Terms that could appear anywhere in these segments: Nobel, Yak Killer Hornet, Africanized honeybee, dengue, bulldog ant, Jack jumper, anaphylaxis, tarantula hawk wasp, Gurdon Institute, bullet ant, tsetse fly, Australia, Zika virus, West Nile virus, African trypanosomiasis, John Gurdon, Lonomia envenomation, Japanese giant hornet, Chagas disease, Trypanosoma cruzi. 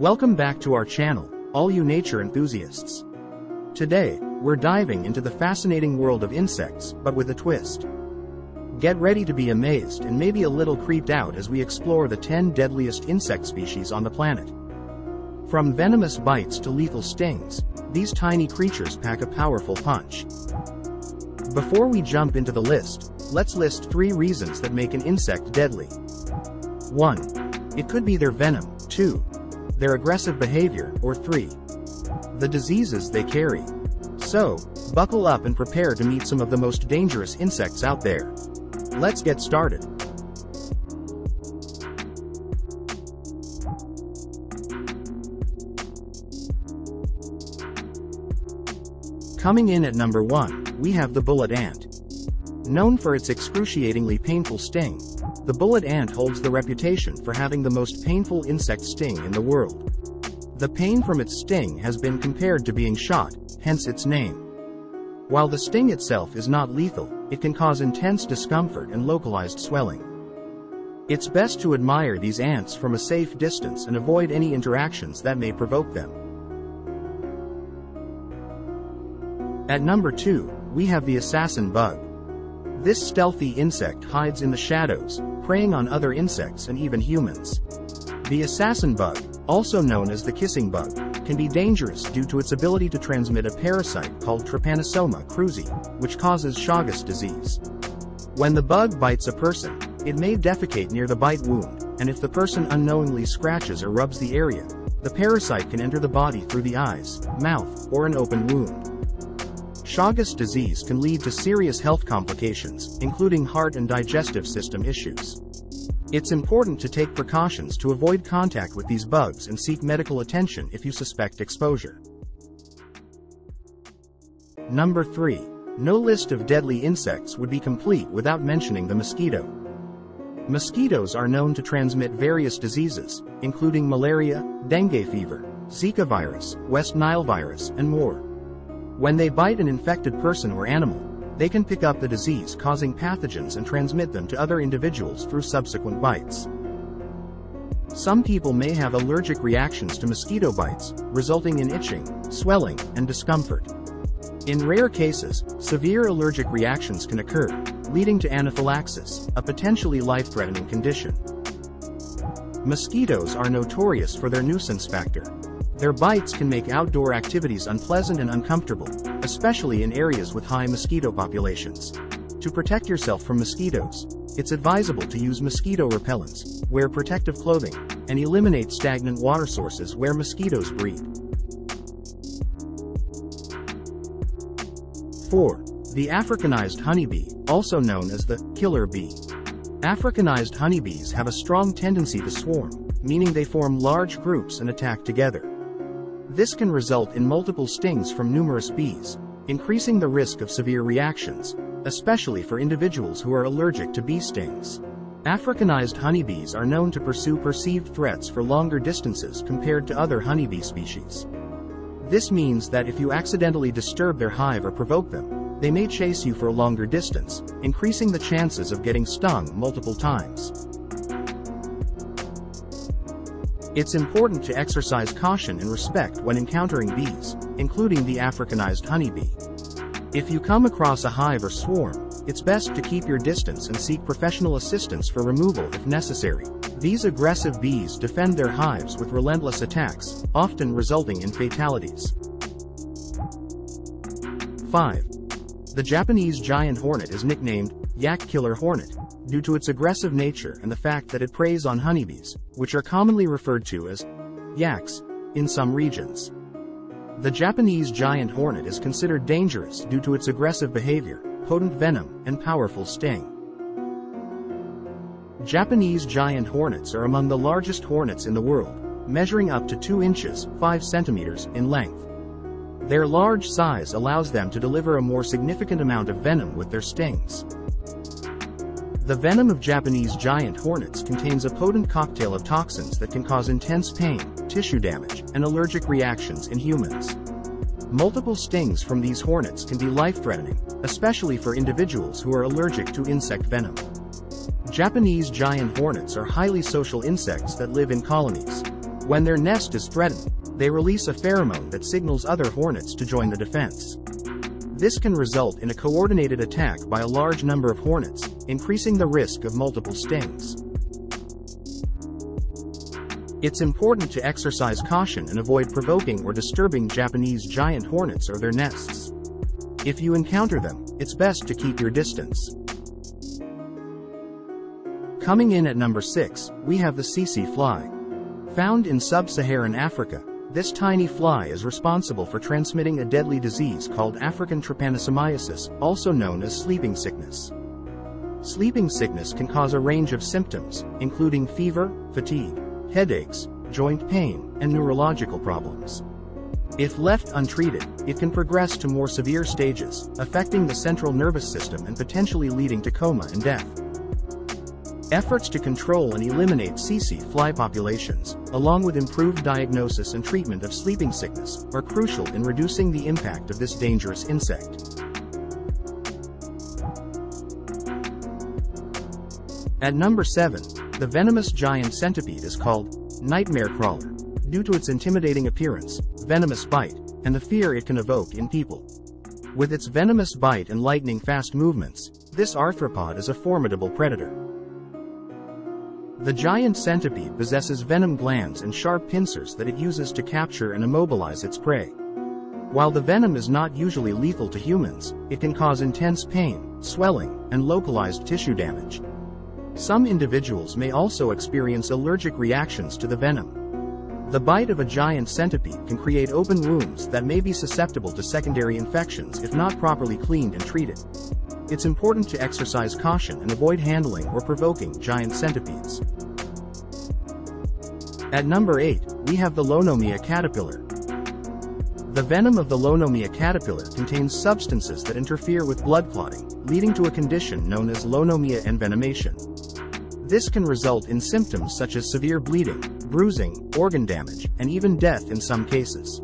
Welcome back to our channel, all you nature enthusiasts. Today, we're diving into the fascinating world of insects, but with a twist. Get ready to be amazed and maybe a little creeped out as we explore the 10 deadliest insect species on the planet. From venomous bites to lethal stings, these tiny creatures pack a powerful punch. Before we jump into the list, let's list 3 reasons that make an insect deadly. 1. It could be their venom, 2. Their aggressive behavior, or 3. The diseases they carry. So, buckle up and prepare to meet some of the most dangerous insects out there. Let's get started. Coming in at number 1, we have the bullet ant. Known for its excruciatingly painful sting, the bullet ant holds the reputation for having the most painful insect sting in the world. The pain from its sting has been compared to being shot, hence its name. While the sting itself is not lethal, it can cause intense discomfort and localized swelling. It's best to admire these ants from a safe distance and avoid any interactions that may provoke them. At number 2, we have the assassin bug. This stealthy insect hides in the shadows, preying on other insects and even humans. The assassin bug, also known as the kissing bug, can be dangerous due to its ability to transmit a parasite called Trypanosoma cruzi, which causes Chagas disease. When the bug bites a person, it may defecate near the bite wound, and if the person unknowingly scratches or rubs the area, the parasite can enter the body through the eyes, mouth, or an open wound. Chagas disease can lead to serious health complications, including heart and digestive system issues. It's important to take precautions to avoid contact with these bugs and seek medical attention if you suspect exposure. Number 3. No list of deadly insects would be complete without mentioning the mosquito. Mosquitoes are known to transmit various diseases, including malaria, dengue fever, Zika virus, West Nile virus, and more. When they bite an infected person or animal, they can pick up the disease causing pathogens and transmit them to other individuals through subsequent bites. Some people may have allergic reactions to mosquito bites, resulting in itching, swelling, and discomfort. In rare cases, severe allergic reactions can occur, leading to anaphylaxis, a potentially life-threatening condition. Mosquitoes are notorious for their nuisance factor. Their bites can make outdoor activities unpleasant and uncomfortable, especially in areas with high mosquito populations. To protect yourself from mosquitoes, it's advisable to use mosquito repellents, wear protective clothing, and eliminate stagnant water sources where mosquitoes breed. 4. The Africanized honeybee, also known as the killer bee. Africanized honeybees have a strong tendency to swarm, meaning they form large groups and attack together. This can result in multiple stings from numerous bees, increasing the risk of severe reactions, especially for individuals who are allergic to bee stings. Africanized honeybees are known to pursue perceived threats for longer distances compared to other honeybee species. This means that if you accidentally disturb their hive or provoke them, they may chase you for a longer distance, increasing the chances of getting stung multiple times. It's important to exercise caution and respect when encountering bees, including the Africanized honeybee. If you come across a hive or swarm, it's best to keep your distance and seek professional assistance for removal if necessary. These aggressive bees defend their hives with relentless attacks, often resulting in fatalities. 5. The Japanese giant hornet is nicknamed Yak Killer Hornet due to its aggressive nature and the fact that it preys on honeybees, which are commonly referred to as yaks in some regions. The Japanese giant hornet is considered dangerous due to its aggressive behavior, potent venom, and powerful sting. Japanese giant hornets are among the largest hornets in the world, measuring up to 2 inches (5 centimeters) in length. Their large size allows them to deliver a more significant amount of venom with their stings. The venom of Japanese giant hornets contains a potent cocktail of toxins that can cause intense pain, tissue damage, and allergic reactions in humans. Multiple stings from these hornets can be life-threatening, especially for individuals who are allergic to insect venom. Japanese giant hornets are highly social insects that live in colonies. When their nest is threatened, they release a pheromone that signals other hornets to join the defense. This can result in a coordinated attack by a large number of hornets, increasing the risk of multiple stings. It's important to exercise caution and avoid provoking or disturbing Japanese giant hornets or their nests. If you encounter them, it's best to keep your distance. Coming in at number 6, we have the tsetse fly. Found in sub-Saharan Africa, this tiny fly is responsible for transmitting a deadly disease called African trypanosomiasis, also known as sleeping sickness. Sleeping sickness can cause a range of symptoms, including fever, fatigue, headaches, joint pain, and neurological problems. If left untreated, it can progress to more severe stages, affecting the central nervous system and potentially leading to coma and death. Efforts to control and eliminate tsetse fly populations, along with improved diagnosis and treatment of sleeping sickness, are crucial in reducing the impact of this dangerous insect. At number 7, the venomous giant centipede is called nightmare crawler, due to its intimidating appearance, venomous bite, and the fear it can evoke in people. With its venomous bite and lightning-fast movements, this arthropod is a formidable predator. The giant centipede possesses venom glands and sharp pincers that it uses to capture and immobilize its prey. While the venom is not usually lethal to humans, it can cause intense pain, swelling, and localized tissue damage. Some individuals may also experience allergic reactions to the venom. The bite of a giant centipede can create open wounds that may be susceptible to secondary infections if not properly cleaned and treated. It's important to exercise caution and avoid handling or provoking giant centipedes. At number 8, we have the Lonomia caterpillar. The venom of the Lonomia caterpillar contains substances that interfere with blood clotting, leading to a condition known as Lonomia envenomation. This can result in symptoms such as severe bleeding, bruising, organ damage, and even death in some cases.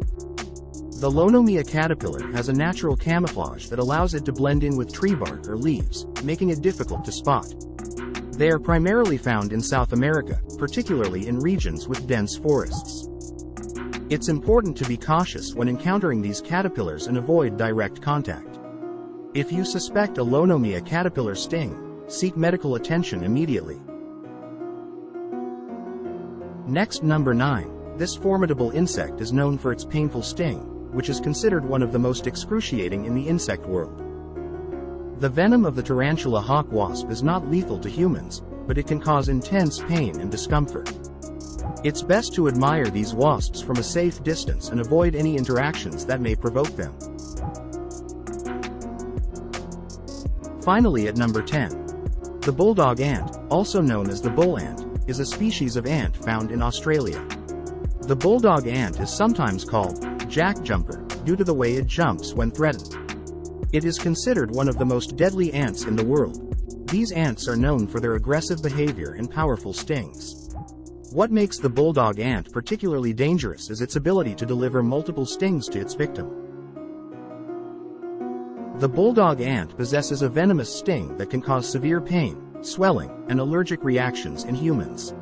The Lonomia caterpillar has a natural camouflage that allows it to blend in with tree bark or leaves, making it difficult to spot. They are primarily found in South America, particularly in regions with dense forests. It's important to be cautious when encountering these caterpillars and avoid direct contact. If you suspect a Lonomia caterpillar sting, seek medical attention immediately. Next, number 9, this formidable insect is known for its painful sting, which is considered one of the most excruciating in the insect world. The venom of the tarantula hawk wasp is not lethal to humans, but it can cause intense pain and discomfort. It's best to admire these wasps from a safe distance and avoid any interactions that may provoke them. Finally, at number 10, the bulldog ant, also known as the bull ant, is a species of ant found in Australia. The bulldog ant is sometimes called Jack jumper, due to the way it jumps when threatened. It is considered one of the most deadly ants in the world. These ants are known for their aggressive behavior and powerful stings. What makes the bulldog ant particularly dangerous is its ability to deliver multiple stings to its victim. The bulldog ant possesses a venomous sting that can cause severe pain, swelling, and allergic reactions in humans.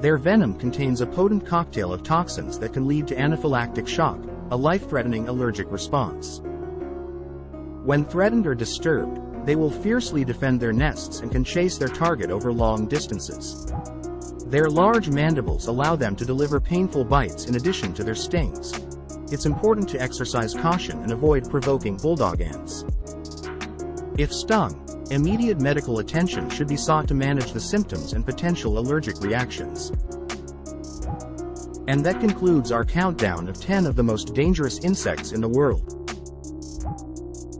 Their venom contains a potent cocktail of toxins that can lead to anaphylactic shock, a life-threatening allergic response. When threatened or disturbed, they will fiercely defend their nests and can chase their target over long distances. Their large mandibles allow them to deliver painful bites in addition to their stings. It's important to exercise caution and avoid provoking bulldog ants. If stung, immediate medical attention should be sought to manage the symptoms and potential allergic reactions. And that concludes our countdown of 10 of the most dangerous insects in the world.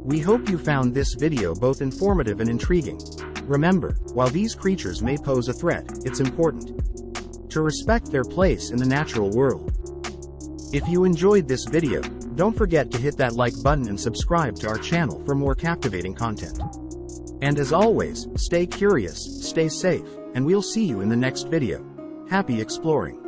We hope you found this video both informative and intriguing. Remember, while these creatures may pose a threat, it's important to respect their place in the natural world. If you enjoyed this video, don't forget to hit that like button and subscribe to our channel for more captivating content. And as always, stay curious, stay safe, and we'll see you in the next video. Happy exploring!